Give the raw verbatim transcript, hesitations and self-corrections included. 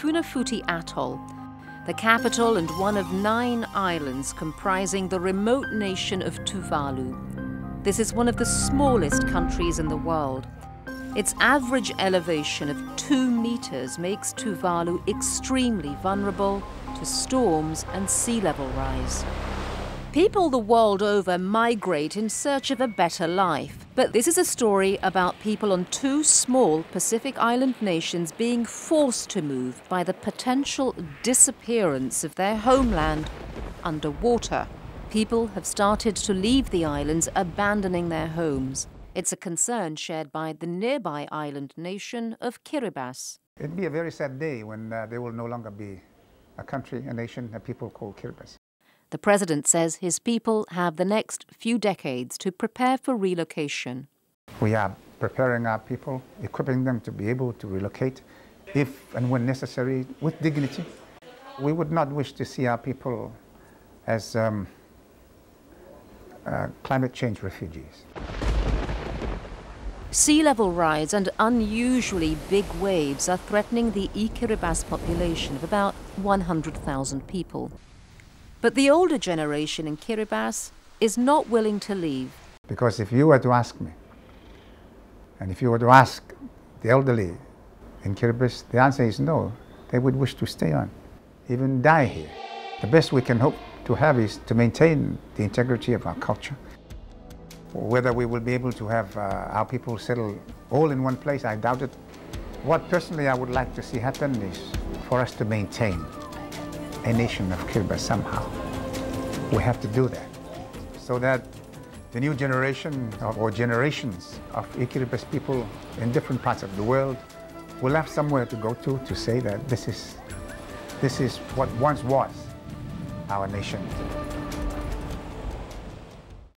Funafuti Atoll, the capital and one of nine islands comprising the remote nation of Tuvalu. This is one of the smallest countries in the world. Its average elevation of two meters makes Tuvalu extremely vulnerable to storms and sea level rise. People the world over migrate in search of a better life, but this is a story about people on two small Pacific Island nations being forced to move by the potential disappearance of their homeland underwater. People have started to leave the islands, abandoning their homes. It's a concern shared by the nearby island nation of Kiribati. It'd be a very sad day when uh, there will no longer be a country, a nation that people call Kiribati. The president says his people have the next few decades to prepare for relocation. We are preparing our people, equipping them to be able to relocate if and when necessary, with dignity. We would not wish to see our people as um, uh, climate change refugees. Sea level rise and unusually big waves are threatening the I-Kiribati population of about one hundred thousand people. But the older generation in Kiribati is not willing to leave. Because if you were to ask me, and if you were to ask the elderly in Kiribati, the answer is no. They would wish to stay on, even die here. The best we can hope to have is to maintain the integrity of our culture. Whether we will be able to have uh, our people settle all in one place, I doubt it. What personally I would like to see happen is for us to maintain a nation of Kiribati somehow. We have to do that so that the new generation of, or generations of I-Kiribati people in different parts of the world will have somewhere to go to to say that this is, this is what once was our nation.